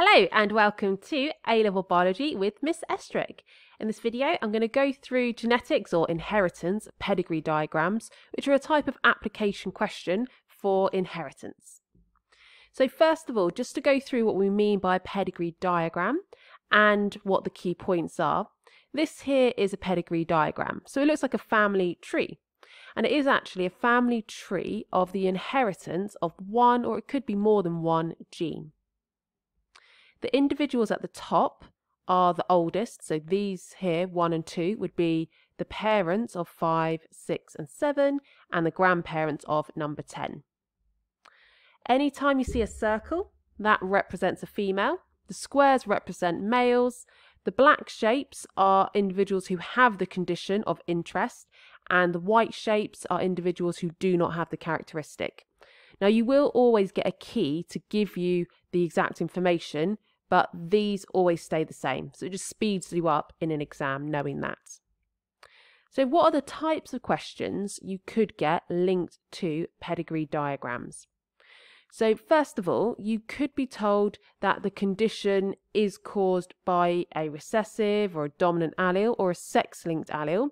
Hello and welcome to A-level biology with Miss Estruch. In this video I'm going to go through genetics or inheritance pedigree diagrams, which are a type of application question for inheritance. So first of all, just to go through what we mean by a pedigree diagram and what the key points are. This here is a pedigree diagram, so it looks like a family tree. And it is actually a family tree of the inheritance of one, or it could be more than one, gene. The individuals at the top are the oldest, so these here, 1 and 2, would be the parents of 5, 6 and 7, and the grandparents of number 10. Anytime you see a circle, that represents a female. The squares represent males. The black shapes are individuals who have the condition of interest, and the white shapes are individuals who do not have the characteristic. Now, you will always get a key to give you the exact information, but these always stay the same. So it just speeds you up in an exam knowing that. So what are the types of questions you could get linked to pedigree diagrams? So first of all, you could be told that the condition is caused by a recessive or a dominant allele or a sex-linked allele,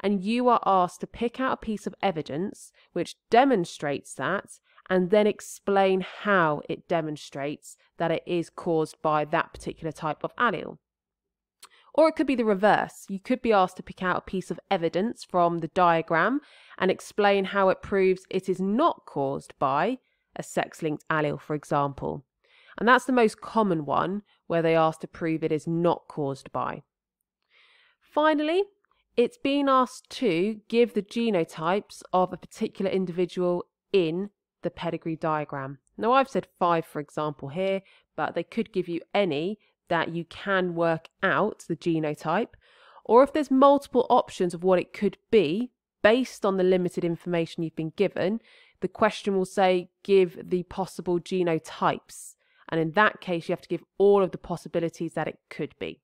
and you are asked to pick out a piece of evidence which demonstrates that, and then explain how it demonstrates that it is caused by that particular type of allele. Or it could be the reverse. You could be asked to pick out a piece of evidence from the diagram and explain how it proves it is not caused by a sex-linked allele, for example. And that's the most common one, where they ask to prove it is not caused by. Finally, it's being asked to give the genotypes of a particular individual in the pedigree diagram. Now, I've said 5, for example, here, but they could give you any that you can work out the genotype, or if there's multiple options of what it could be based on the limited information you've been given, the question will say give the possible genotypes, and in that case you have to give all of the possibilities that it could be.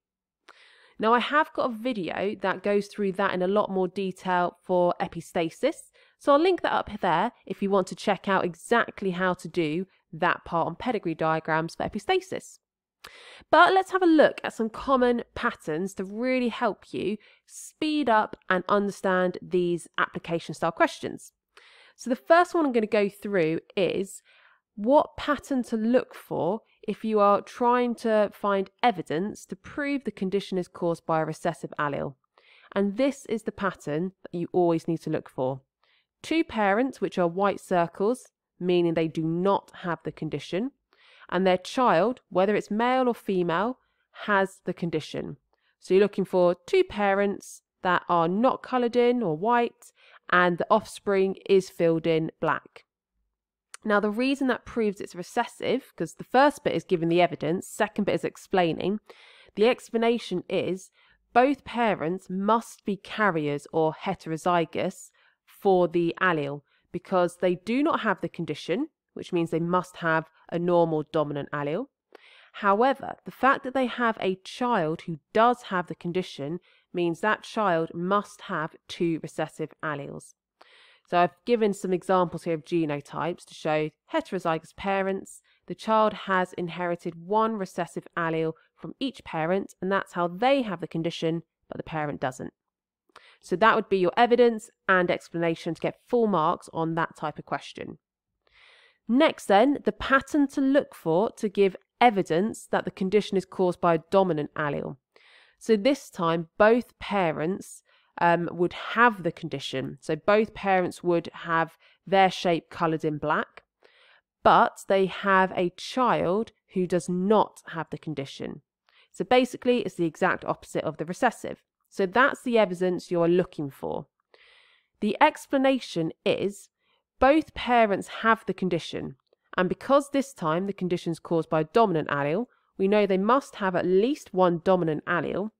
Now, I have got a video that goes through that in a lot more detail for epistasis, so I'll link that up there if you want to check out exactly how to do that part on pedigree diagrams for epistasis. But let's have a look at some common patterns to really help you speed up and understand these application style questions. So the first one I'm going to go through is what pattern to look for if you are trying to find evidence to prove the condition is caused by a recessive allele. And this is the pattern that you always need to look for. Two parents, which are white circles, meaning they do not have the condition, and their child, whether it's male or female, has the condition. So you're looking for two parents that are not coloured in or white, and the offspring is filled in black. Now, the reason that proves it's recessive, because the first bit is giving the evidence, second bit is explaining, the explanation is both parents must be carriers or heterozygous for the allele, because they do not have the condition, which means they must have a normal dominant allele. However, the fact that they have a child who does have the condition means that child must have two recessive alleles. So I've given some examples here of genotypes to show heterozygous parents. The child has inherited one recessive allele from each parent, and that's how they have the condition, but the parent doesn't. So that would be your evidence and explanation to get full marks on that type of question. Next then, the pattern to look for to give evidence that the condition is caused by a dominant allele. So this time, both parents would have the condition. So both parents would have their shape coloured in black, but they have a child who does not have the condition. So basically, it's the exact opposite of the recessive. So that's the evidence you're looking for. The explanation is both parents have the condition, and because this time the condition is caused by a dominant allele, we know they must have at least one dominant allele,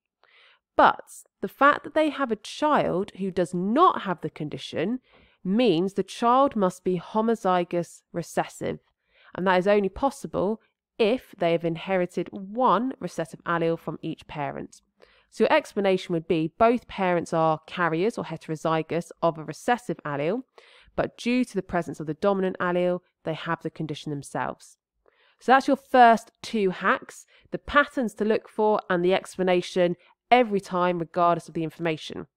but the fact that they have a child who does not have the condition means the child must be homozygous recessive, and that is only possible if they have inherited one recessive allele from each parent. So your explanation would be both parents are carriers or heterozygous of a recessive allele, but due to the presence of the dominant allele, they have the condition themselves. So that's your first two hacks, the patterns to look for and the explanation every time regardless of the information.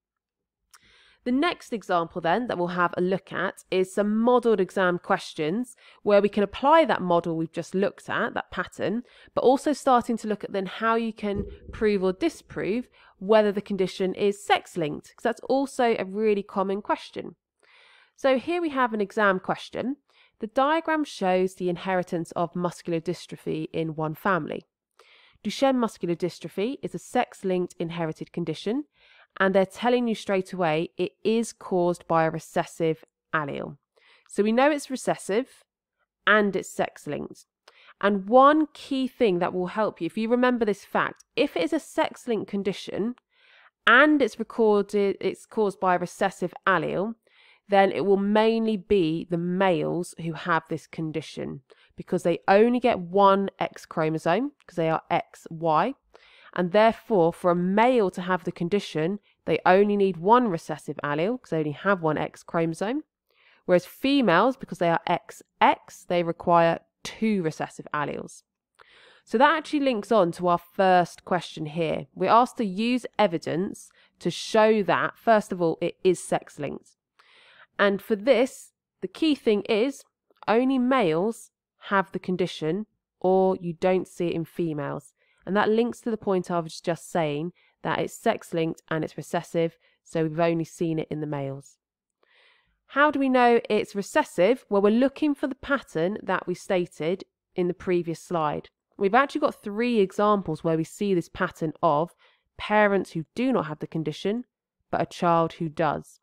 The next example then that we'll have a look at is some modelled exam questions where we can apply that model we've just looked at, that pattern, but also starting to look at then how you can prove or disprove whether the condition is sex-linked, because that's also a really common question. So here we have an exam question. The diagram shows the inheritance of muscular dystrophy in one family. Duchenne muscular dystrophy is a sex-linked inherited condition, and they're telling you straight away it is caused by a recessive allele. So we know it's recessive and it's sex-linked. And one key thing that will help you, if you remember this fact, if it is a sex-linked condition and it's caused by a recessive allele, then it will mainly be the males who have this condition because they only get one X chromosome because they are XY. And therefore, for a male to have the condition, they only need one recessive allele because they only have one X chromosome. Whereas females, because they are XX, they require two recessive alleles. So that actually links on to our first question here. We're asked to use evidence to show that, first of all, it is sex-linked. And for this, the key thing is only males have the condition or you don't see it in females. And that links to the point I was just saying that it's sex-linked and it's recessive, so we've only seen it in the males. How do we know it's recessive? Well, we're looking for the pattern that we stated in the previous slide. We've actually got three examples where we see this pattern of parents who do not have the condition, but a child who does.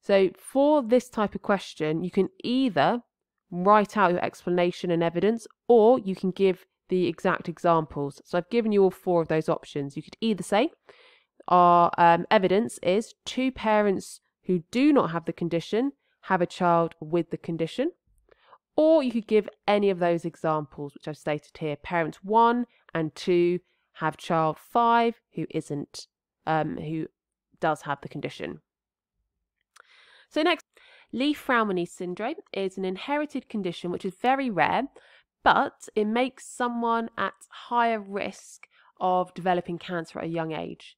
So for this type of question, you can either write out your explanation and evidence, or you can give the exact examples. So I've given you all four of those options. You could either say our evidence is two parents who do not have the condition have a child with the condition, or you could give any of those examples which I've stated here. Parents 1 and 2 have child 5 who does have the condition. So next, Li-Fraumeni syndrome is an inherited condition which is very rare, but it makes someone at higher risk of developing cancer at a young age.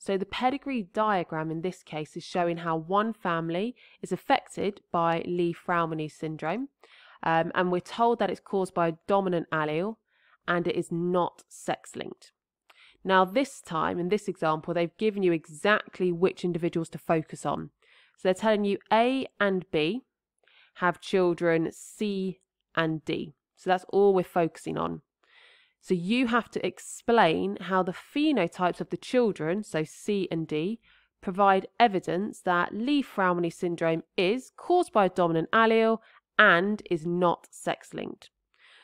So the pedigree diagram in this case is showing how one family is affected by Li-Fraumeni syndrome, and we're told that it's caused by a dominant allele and it is not sex-linked. Now this time, in this example, they've given you exactly which individuals to focus on. So they're telling you A and B have children C and D. So that's all we're focusing on. So you have to explain how the phenotypes of the children, so C and D, provide evidence that Li-Fraumeni syndrome is caused by a dominant allele and is not sex-linked.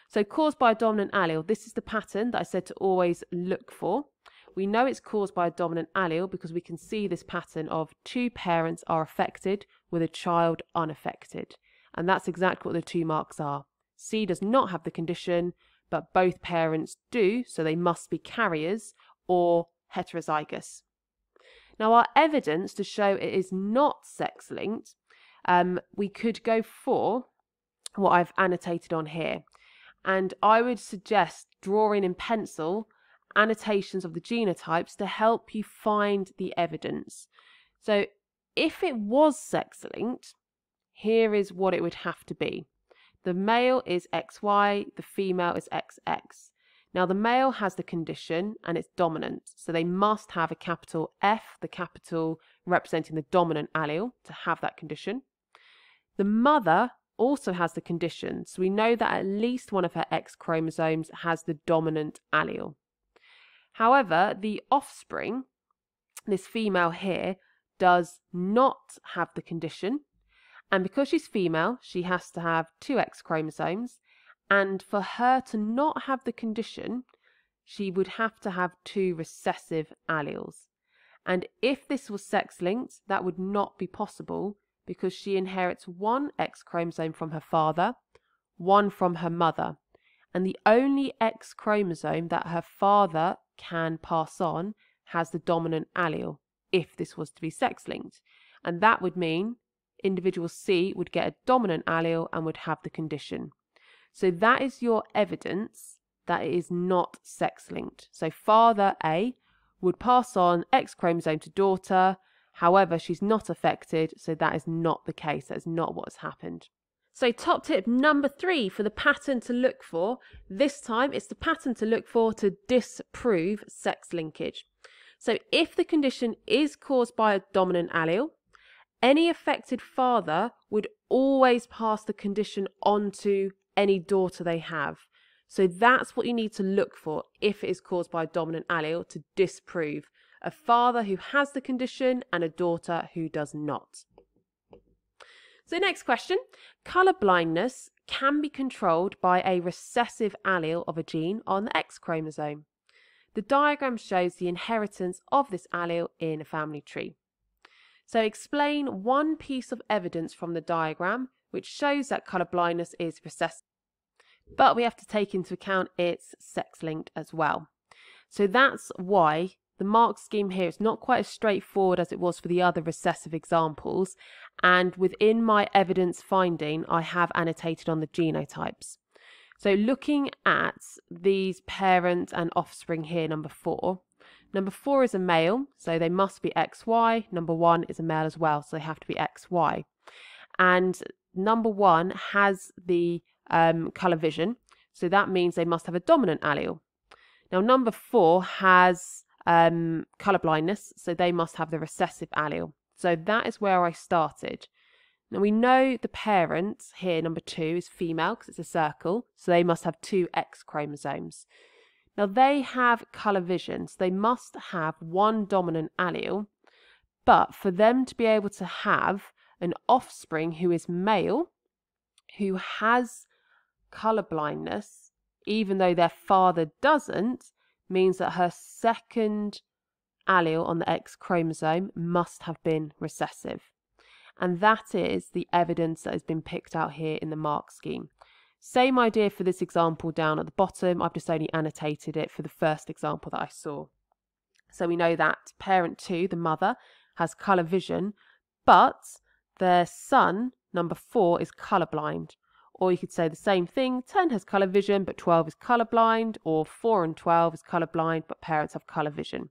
So caused by a dominant allele, this is the pattern that I said to always look for. We know it's caused by a dominant allele because we can see this pattern of two parents are affected with a child unaffected. And that's exactly what the two marks are. C does not have the condition, but both parents do, so they must be carriers or heterozygous. Now, our evidence to show it is not sex-linked, we could go for what I've annotated on here. And I would suggest drawing in pencil annotations of the genotypes to help you find the evidence. So if it was sex-linked, here is what it would have to be. The male is XY, the female is XX. Now the male has the condition and it's dominant, so they must have a capital F, the capital representing the dominant allele, to have that condition. The mother also has the condition, so we know that at least one of her X chromosomes has the dominant allele. However, the offspring, this female here, does not have the condition. And because she's female, she has to have two X chromosomes. And for her to not have the condition, she would have to have two recessive alleles. And if this was sex-linked, that would not be possible because she inherits one X chromosome from her father, one from her mother. And the only X chromosome that her father can pass on has the dominant allele, if this was to be sex-linked. And that would mean individual C would get a dominant allele and would have the condition. So that is your evidence that it is not sex-linked. So father A would pass on X chromosome to daughter, however, she's not affected, so that is not the case, that's not what has happened. So top tip number 3 for the pattern to look for, this time it's the pattern to look for to disprove sex linkage. So if the condition is caused by a dominant allele, any affected father would always pass the condition on to any daughter they have. So that's what you need to look for if it is caused by a dominant allele to disprove a father who has the condition and a daughter who does not. So next question, colour blindness can be controlled by a recessive allele of a gene on the X chromosome. The diagram shows the inheritance of this allele in a family tree. So explain one piece of evidence from the diagram which shows that colour blindness is recessive. But we have to take into account it's sex-linked as well. So that's why the mark scheme here is not quite as straightforward as it was for the other recessive examples. And within my evidence finding, I have annotated on the genotypes. So looking at these parents and offspring here, number 4 is a male, so they must be XY. Number 1 is a male as well, so they have to be XY. And number 1 has the colour vision, so that means they must have a dominant allele. Now number 4 has colour blindness, so they must have the recessive allele. So that is where I started. Now we know the parent here, number 2, is female because it's a circle, so they must have 2 X chromosomes. Now they have colour vision, so they must have 1 dominant allele, but for them to be able to have an offspring who is male, who has colour blindness, even though their father doesn't, means that her second allele on the X chromosome must have been recessive. And that is the evidence that has been picked out here in the mark scheme. Same idea for this example down at the bottom. I've just only annotated it for the first example that I saw. So we know that parent 2, the mother, has colour vision, but their son, number 4, is colourblind. Or you could say the same thing, 10 has colour vision, but 12 is colourblind, or 4 and 12 is colourblind, but parents have colour vision.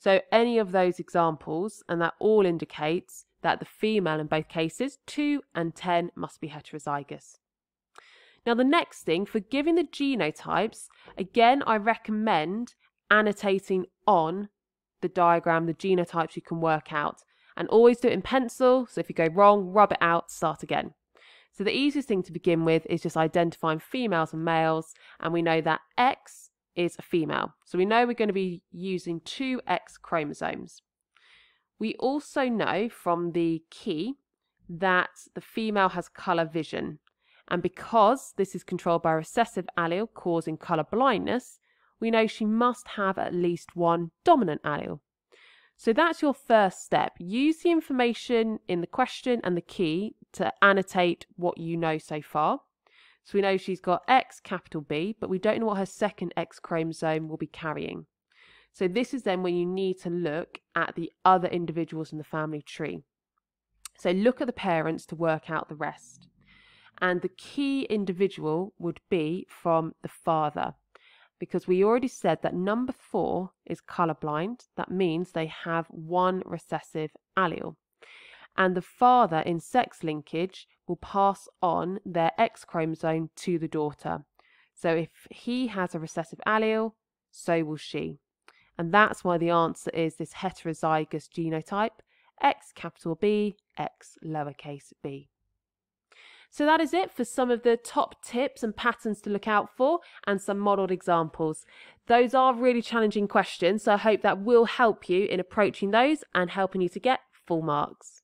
So any of those examples, and that all indicates that the female in both cases, 2 and 10, must be heterozygous. Now the next thing, for giving the genotypes, again I recommend annotating on the diagram the genotypes you can work out, and always do it in pencil, so if you go wrong, rub it out, start again. So the easiest thing to begin with is just identifying females and males, and we know that X is a female. So we know we're going to be using 2 X chromosomes. We also know from the key that the female has colour vision. And because this is controlled by a recessive allele causing colour blindness, we know she must have at least 1 dominant allele. So that's your first step. Use the information in the question and the key to annotate what you know so far. So we know she's got X capital B, but we don't know what her second X chromosome will be carrying. So this is then when you need to look at the other individuals in the family tree. So look at the parents to work out the rest. And the key individual would be from the father, because we already said that number 4 is colourblind. That means they have 1 recessive allele. And the father in sex linkage will pass on their X chromosome to the daughter. So if he has a recessive allele, so will she. And that's why the answer is this heterozygous genotype, X capital B, X lowercase b. So that is it for some of the top tips and patterns to look out for and some modelled examples. Those are really challenging questions, so I hope that will help you in approaching those and helping you to get full marks.